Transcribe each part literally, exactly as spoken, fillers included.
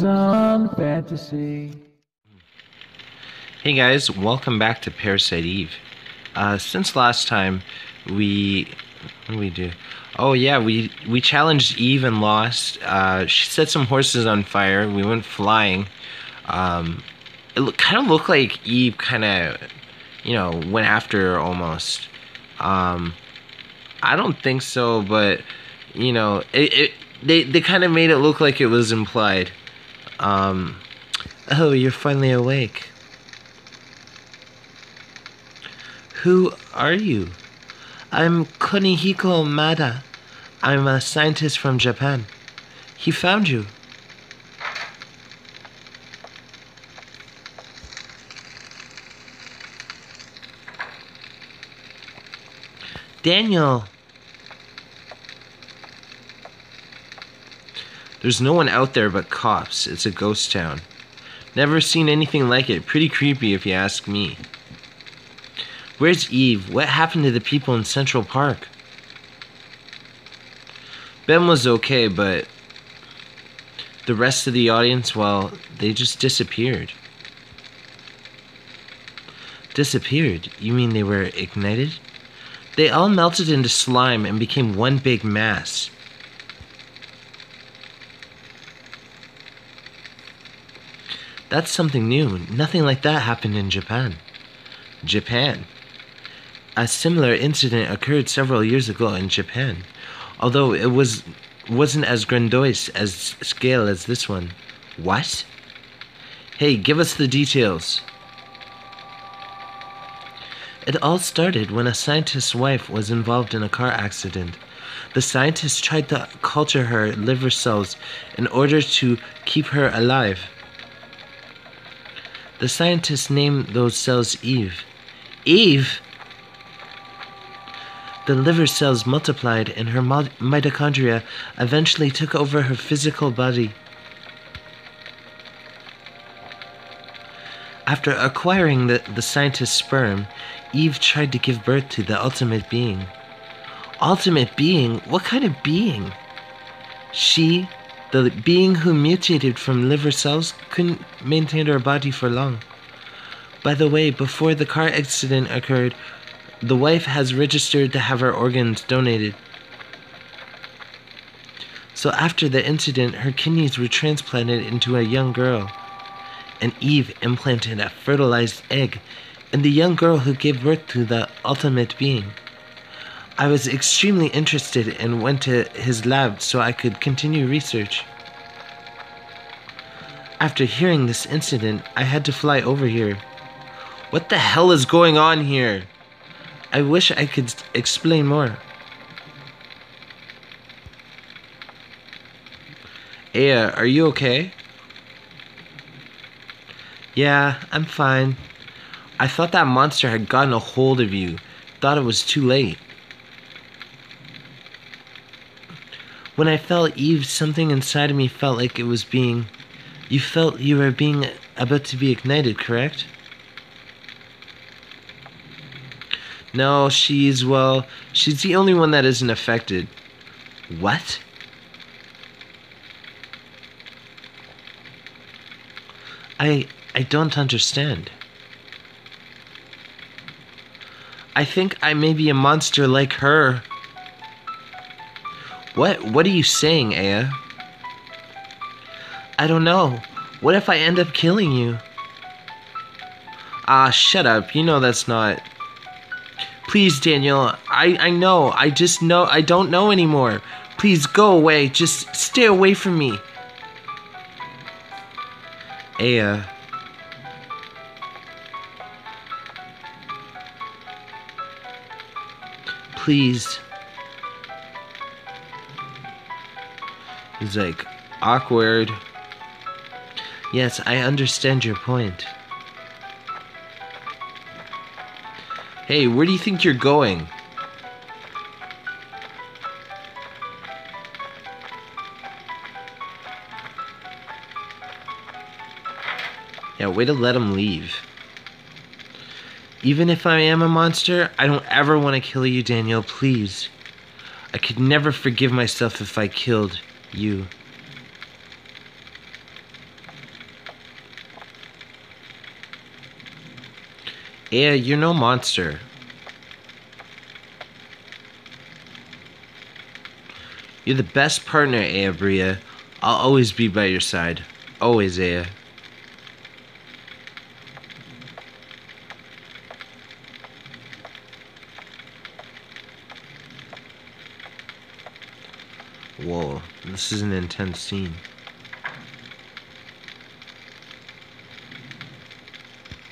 Some fantasy. Hey guys, welcome back to Parasite Eve. Uh, since last time, we... What did we do? Oh yeah, we, we challenged Eve and lost. Uh, she set some horses on fire. We went flying. Um, it look, kind of looked like Eve kind of, you know, went after her almost. Um, I don't think so, but, you know, it... it They they kind of made it look like it was implied. Um, oh, you're finally awake. Who are you? I'm Kunihiko Maeda. I'm a scientist from Japan. He found you. Daniel. There's no one out there but cops. It's a ghost town. Never seen anything like it. Pretty creepy if you ask me. Where's Eve? What happened to the people in Central Park? Ben was okay, but the rest of the audience, well, they just disappeared. Disappeared? You mean they were ignited? They all melted into slime and became one big mass. That's something new. Nothing like that happened in Japan. Japan. A similar incident occurred several years ago in Japan, although it was, wasn't as grandiose as scale as this one. What? Hey, give us the details. It all started when a scientist's wife was involved in a car accident. The scientist tried to culture her liver cells in order to keep her alive. The scientists named those cells Eve. Eve? The liver cells multiplied and her mitochondria eventually took over her physical body. After acquiring the, the scientist's sperm, Eve tried to give birth to the ultimate being. Ultimate being? What kind of being? She... The being who mutated from liver cells couldn't maintain her body for long. By the way, before the car accident occurred, the wife has registered to have her organs donated. So after the incident, her kidneys were transplanted into a young girl. And Eve implanted a fertilized egg in the young girl who gave birth to the ultimate being. I was extremely interested and went to his lab so I could continue research. After hearing this incident, I had to fly over here. What the hell is going on here? I wish I could explain more. Aya, are you okay? Yeah, I'm fine. I thought that monster had gotten a hold of you. Thought it was too late. When I fell, Eve, something inside of me felt like it was being... You felt you were being about to be ignited, correct? No, she's, well, she's the only one that isn't affected. What? I... I don't understand. I think I may be a monster like her. What? What are you saying, Aya? I don't know. What if I end up killing you? Ah, shut up. You know that's not... Please, Daniel. I, I know. I just know. I don't know anymore. Please go away. Just stay away from me. Aya... Please... He's like, awkward. Yes, I understand your point. Hey, where do you think you're going? Yeah, way to let him leave. Even if I am a monster, I don't ever want to kill you, Daniel, please. I could never forgive myself if I killed you. Yeah, you're no monster. You're the best partner, Aya Brea. I'll always be by your side. Always, Aya. Whoa, this is an intense scene.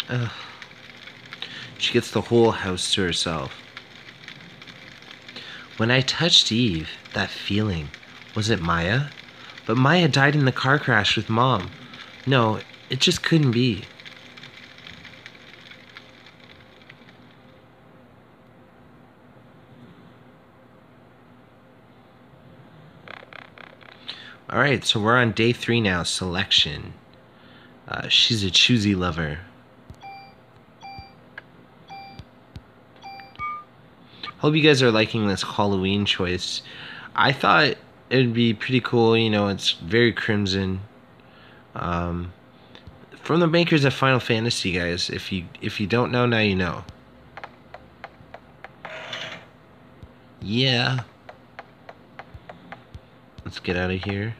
Ugh. She gets the whole house to herself. When I touched Eve, that feeling, was it Maya? But Maya died in the car crash with Mom. No, it just couldn't be. Alright, so we're on day three now, selection. Uh, she's a choosy lover. Hope you guys are liking this Halloween choice. I thought it'd be pretty cool, you know, it's very crimson. Um, from the makers of Final Fantasy, guys, if you if you don't know, now you know. Yeah. Let's get out of here.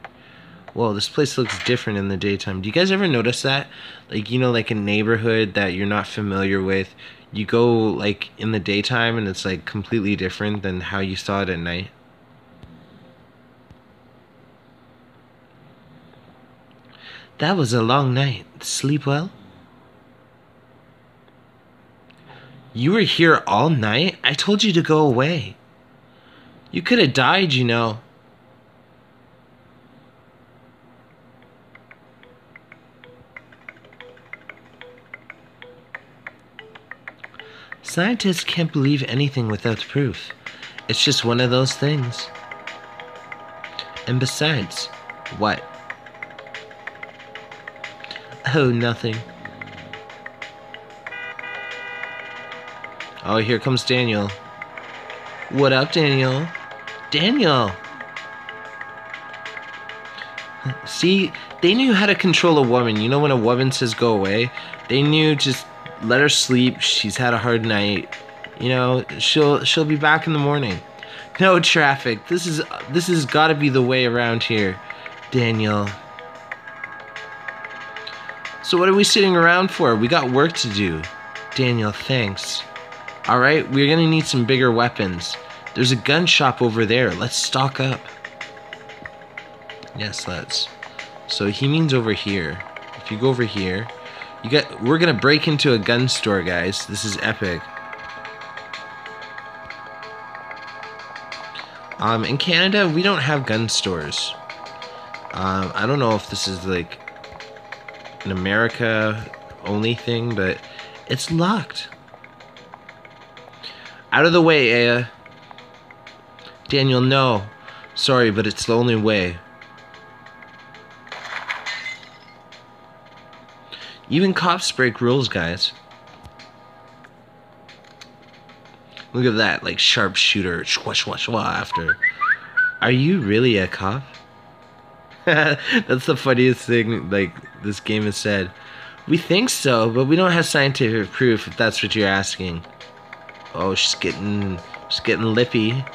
Whoa, this place looks different in the daytime. Do you guys ever notice that? Like, you know, like a neighborhood that you're not familiar with. You go, like, in the daytime, and it's, like, completely different than how you saw it at night. That was a long night. Sleep well? You were here all night? I told you to go away. You could have died, you know. Scientists can't believe anything without proof. It's just one of those things. And besides, what? Oh, nothing. Oh, here comes Daniel. What up, Daniel? Daniel! See, they knew how to control a woman. You know when a woman says go away? They knew just... let her sleep. She's had a hard night. You know, she'll she'll be back in the morning. No traffic. This is this has got to be the way around here, Daniel. So what are we sitting around for? We got work to do. Daniel, thanks. All right, we're gonna need some bigger weapons. There's a gun shop over there. Let's stock up. Yes, let's. So he means over here. If you go over here. You got, we're gonna break into a gun store, guys. This is epic. Um, in Canada, we don't have gun stores. Um, I don't know if this is like an America only thing, but it's locked. Out of the way, Aya. Daniel, no. Sorry, but it's the only way. Even cops break rules, guys. Look at that, like sharpshooter, shwa shwa shwa after. Are you really a cop? That's the funniest thing, like, this game has said. We think so, but we don't have scientific proof, if that's what you're asking. Oh, she's getting, she's getting lippy.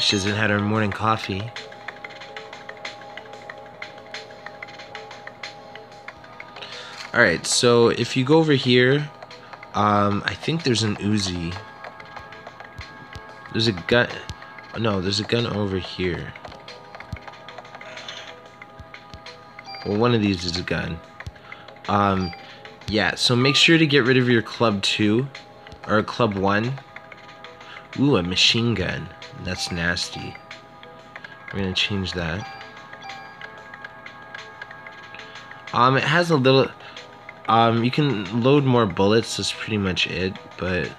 She hasn't had her morning coffee. Alright, so if you go over here, um, I think there's an Uzi. There's a gun. No, there's a gun over here. Well, one of these is a gun. Um, yeah, so make sure to get rid of your club two or club one. Ooh, a machine gun. That's nasty. We're gonna change that. Um, it has a little. Um, you can load more bullets, that's pretty much it, but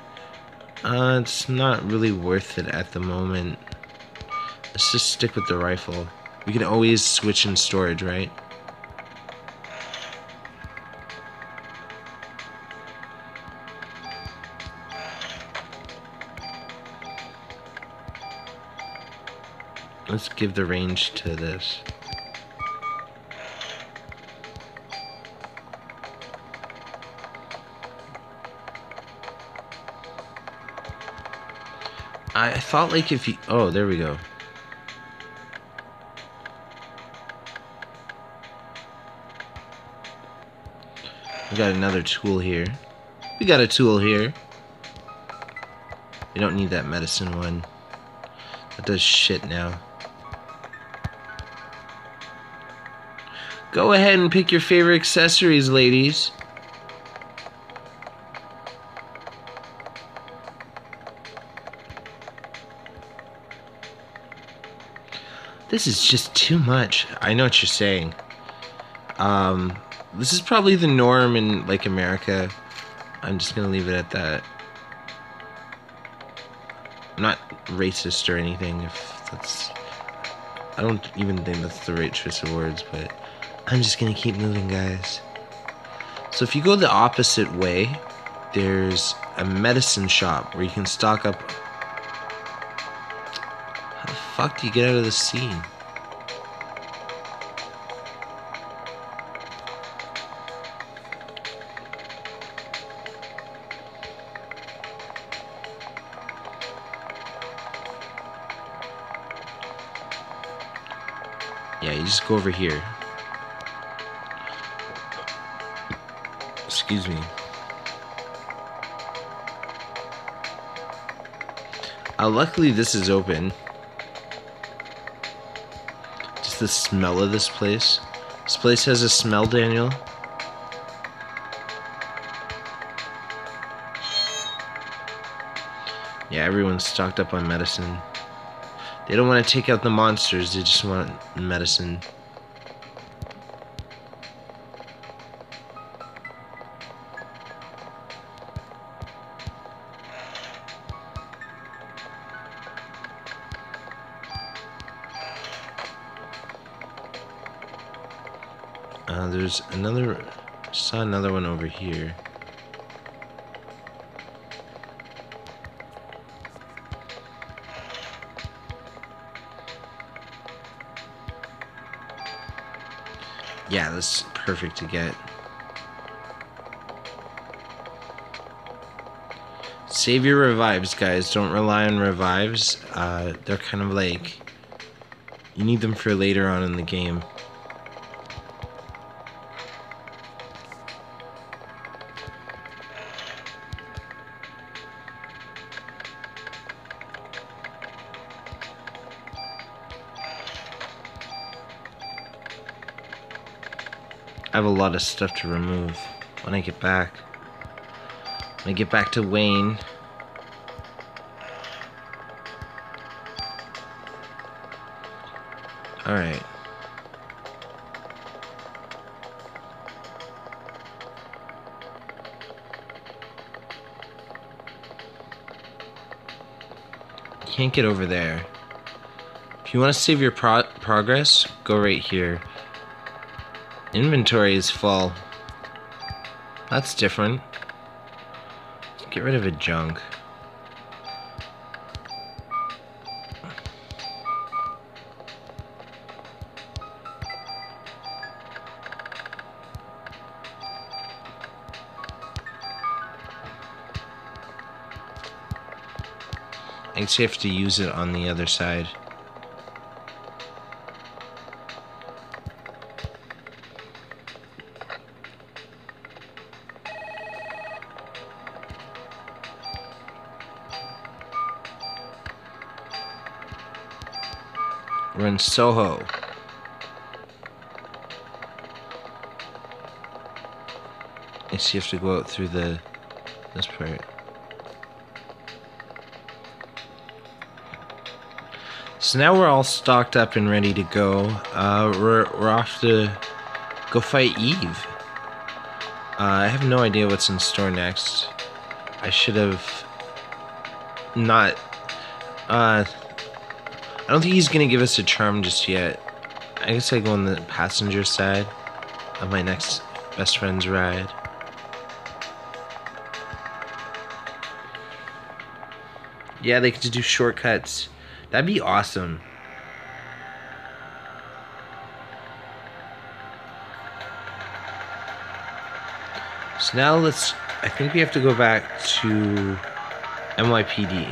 uh, it's not really worth it at the moment. Let's just stick with the rifle. We can always switch in storage, right? Let's give the range to this. I thought like if you... Oh, there we go. We got another tool here. We got a tool here. We don't need that medicine one. That does shit now. Go ahead and pick your favorite accessories, ladies. This is just too much. I know what you're saying. Um, this is probably the norm in, like, America. I'm just gonna leave it at that. I'm not racist or anything, if that's... I don't even think that's the right choice of words, but... I'm just gonna keep moving, guys. So if you go the opposite way, there's a medicine shop where you can stock up. How the fuck do you get out of the scene? Yeah, you just go over here. Excuse me. Uh, luckily this is open. Just the smell of this place. This place has a smell, Daniel. Yeah, everyone's stocked up on medicine. They don't want to take out the monsters, they just want medicine. Uh, there's another, saw another one over here. Yeah, that's perfect to get. Save your revives, guys. Don't rely on revives. Uh, they're kind of like, you need them for later on in the game. I have a lot of stuff to remove when I get back. When I get back to Wayne. Alright. Can't get over there. If you want to save your pro progress, go right here. Inventory is full. That's different. Let's get rid of a junk. I actually have to use it on the other side. We're in Soho. I guess you have to go out through the this part. So now we're all stocked up and ready to go. Uh, we're we're off to go fight Eve. Uh, I have no idea what's in store next. I should have not. Uh, I don't think he's gonna give us a charm just yet. I guess I go on the passenger side of my next best friend's ride. Yeah, they get to do shortcuts. That'd be awesome. So now let's, I think we have to go back to N Y P D.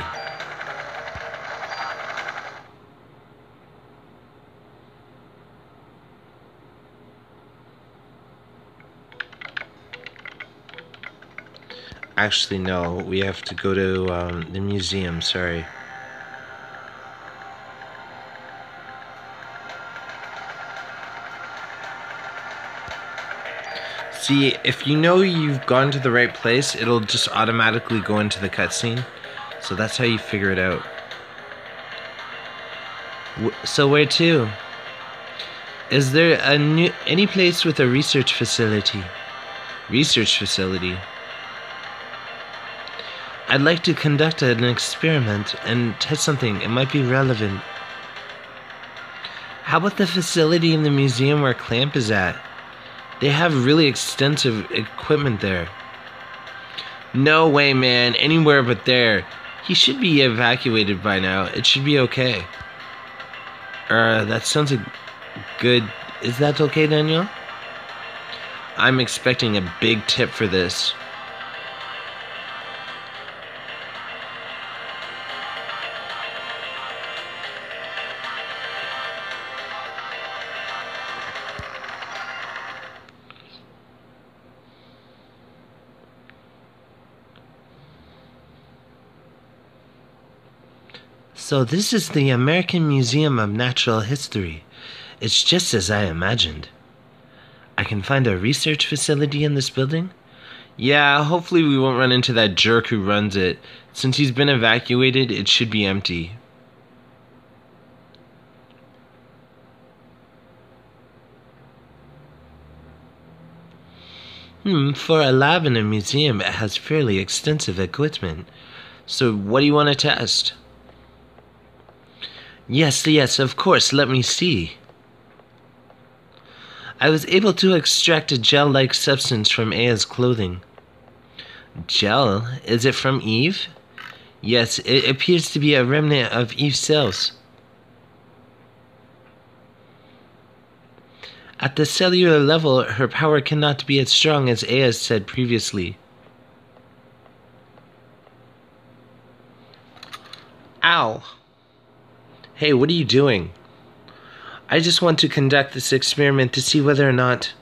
Actually, no. We have to go to um, the museum. Sorry. See, if you know you've gone to the right place, it'll just automatically go into the cutscene. So that's how you figure it out. So where to? Is there a new, any place with a research facility? Research facility. I'd like to conduct an experiment and test something. It might be relevant. How about the facility in the museum where Clamp is at? They have really extensive equipment there. No way, man. Anywhere but there. He should be evacuated by now. It should be okay. Uh, that sounds good. Is that okay, Daniel? I'm expecting a big tip for this. So this is the American Museum of Natural History. It's just as I imagined. I can find a research facility in this building? Yeah, hopefully we won't run into that jerk who runs it. Since he's been evacuated, it should be empty. Hmm, for a lab in a museum, it has fairly extensive equipment. So what do you want to test? Yes, yes, of course, let me see. I was able to extract a gel-like substance from Aya's clothing. Gel? Is it from Eve? Yes, it appears to be a remnant of Eve's cells. At the cellular level, her power cannot be as strong as Aya said previously. Ow! Hey, what are you doing? I just want to conduct this experiment to see whether or not...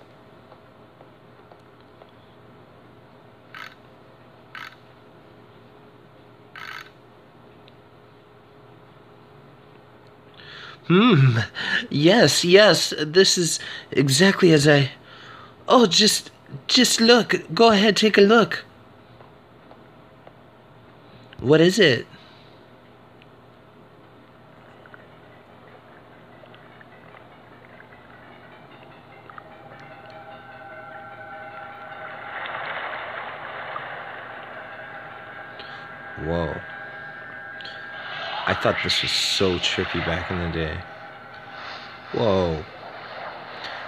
Hmm, yes, yes, this is exactly as I... Oh, just, just look. Go ahead, take a look. What is it? Whoa. I thought this was so trippy back in the day. Whoa.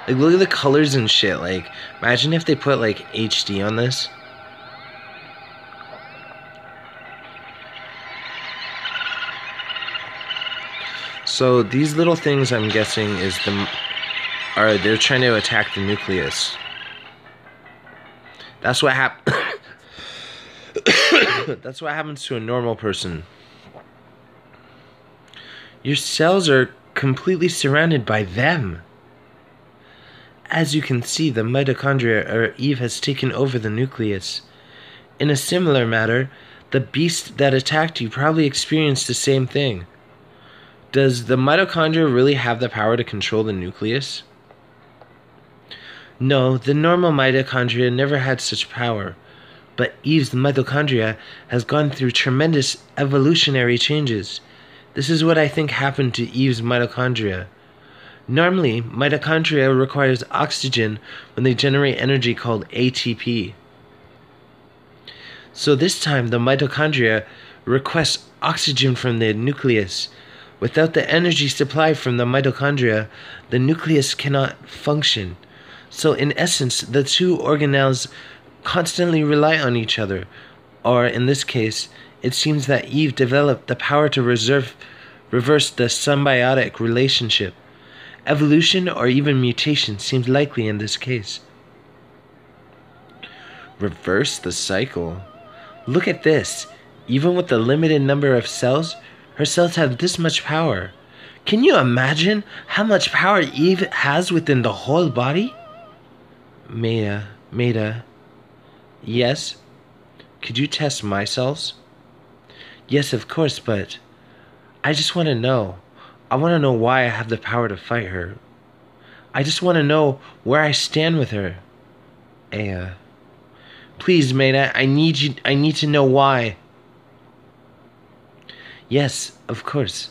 Like, look at the colors and shit. Like, imagine if they put, like, H D on this. So, these little things, I'm guessing, is the... Alright, they're trying to attack the nucleus. That's what happened. That's what happens to a normal person. Your cells are completely surrounded by them. As you can see, the mitochondria or Eve has taken over the nucleus. In a similar manner, the beast that attacked you probably experienced the same thing. Does the mitochondria really have the power to control the nucleus? No, the normal mitochondria never had such power. But Eve's mitochondria has gone through tremendous evolutionary changes. This is what I think happened to Eve's mitochondria. Normally, mitochondria requires oxygen when they generate energy called A T P. So this time, the mitochondria requests oxygen from the nucleus. Without the energy supply from the mitochondria, the nucleus cannot function. So in essence, the two organelles constantly rely on each other, or in this case, it seems that Eve developed the power to reserve, reverse the symbiotic relationship. Evolution or even mutation seems likely in this case. Reverse the cycle? Look at this. Even with the limited number of cells, her cells have this much power. Can you imagine how much power Eve has within the whole body? Maeda, Maeda. Yes? Could you test my cells? Yes, of course, but I just want to know. I want to know why I have the power to fight her. I just want to know where I stand with her. Aya. Please, Maeda, I need you. I need to know why. Yes, of course.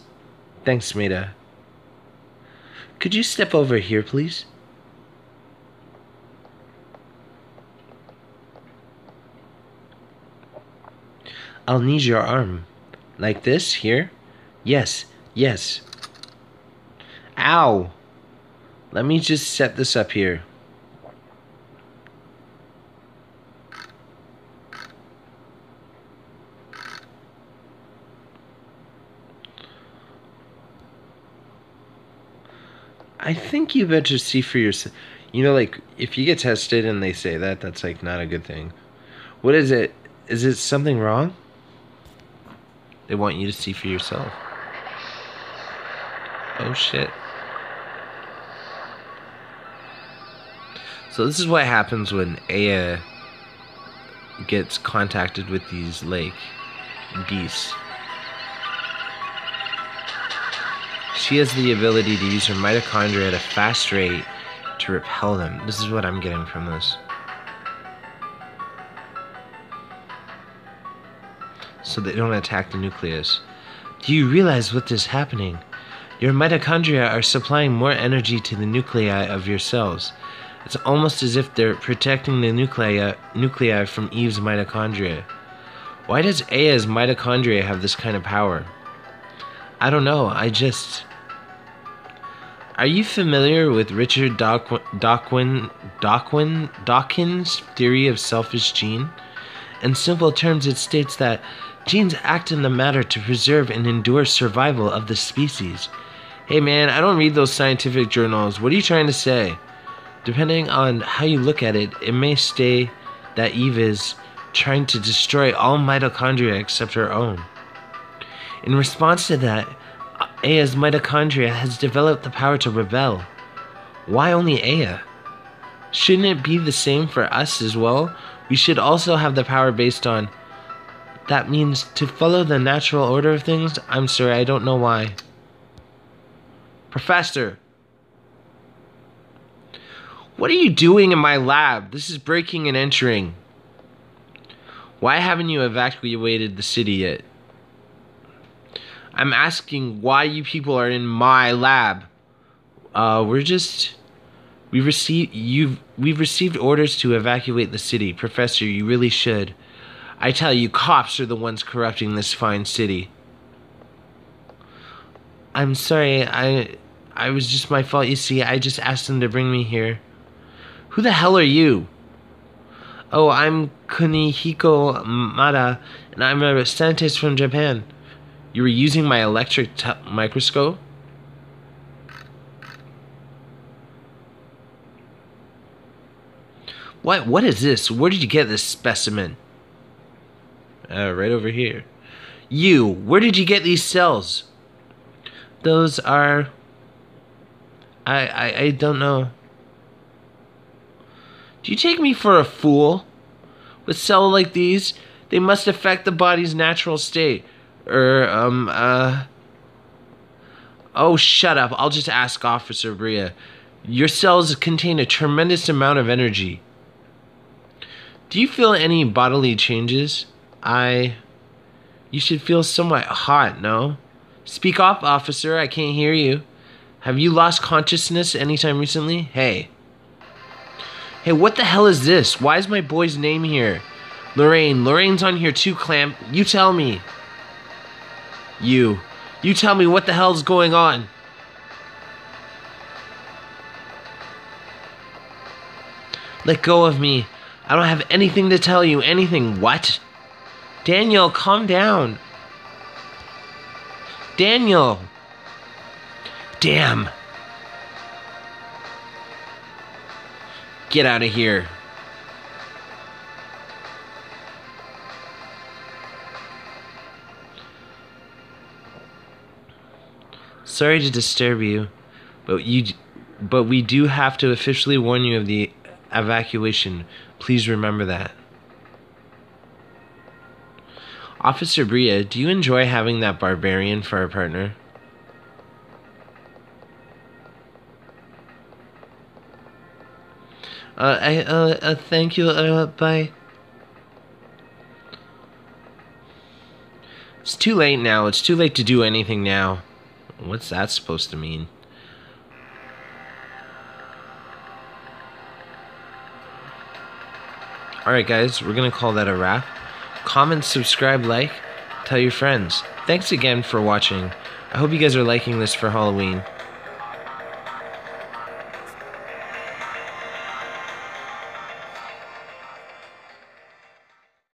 Thanks, Maeda. Could you step over here, please? I'll need your arm. Like this, here? Yes, yes. Ow! Let me just set this up here. I think you better see for yourself. You know, like, if you get tested and they say that, that's, like, not a good thing. What is it? Is it something wrong? They want you to see for yourself. Oh, shit. So this is what happens when Aya gets contacted with these, like, beasts. She has the ability to use her mitochondria at a fast rate to repel them. This is what I'm getting from this. So they don't attack the nucleus. Do you realize what is happening? Your mitochondria are supplying more energy to the nuclei of your cells. It's almost as if they're protecting the nuclei, nuclei from Eve's mitochondria. Why does Aya's mitochondria have this kind of power? I don't know, I just... Are you familiar with Richard Dawkins, Dawkins, Dawkins, Dawkins' theory of selfish gene? In simple terms, it states that genes act in the matter to preserve and endure survival of the species. Hey man, I don't read those scientific journals. What are you trying to say? Depending on how you look at it, it may say that Eve is trying to destroy all mitochondria except her own. In response to that, Aya's mitochondria has developed the power to rebel. Why only Aya? Shouldn't it be the same for us as well? We should also have the power based on... That means to follow the natural order of things? I'm sorry, I don't know why. Professor! What are you doing in my lab? This is breaking and entering. Why haven't you evacuated the city yet? I'm asking why you people are in my lab. Uh, we're just... We received you've we've received orders to evacuate the city. Professor, you really should. I tell you, cops are the ones corrupting this fine city. I'm sorry, I I was just my fault, you see. I just asked them to bring me here. Who the hell are you? Oh, I'm Kunihiko Maeda, and I'm a scientist from Japan. You were using my electric t microscope? What, what is this? Where did you get this specimen? Uh, right over here. You, where did you get these cells? Those are... I, I, I don't know. Do you take me for a fool? With cells like these, they must affect the body's natural state. Or, um, uh... Oh, shut up. I'll just ask Officer Brea. Your cells contain a tremendous amount of energy. Do you feel any bodily changes? I... You should feel somewhat hot, no? Speak up, officer. I can't hear you. Have you lost consciousness anytime recently? Hey. Hey, what the hell is this? Why is my boy's name here? Lorraine. Lorraine's on here too, Clamp. You tell me. You. You tell me what the hell's going on. Let go of me. I don't have anything to tell you. Anything. What? Daniel, calm down. Daniel. Damn. Get out of here. Sorry to disturb you, but you, but we do have to officially warn you of the evacuation. Please remember that. Officer Brea, do you enjoy having that barbarian for a partner? Uh, I, uh, uh, thank you, uh, bye. It's too late now. It's too late to do anything now. What's that supposed to mean? Alright guys, we're gonna call that a wrap. Comment, subscribe, like, tell your friends. Thanks again for watching. I hope you guys are liking this for Halloween.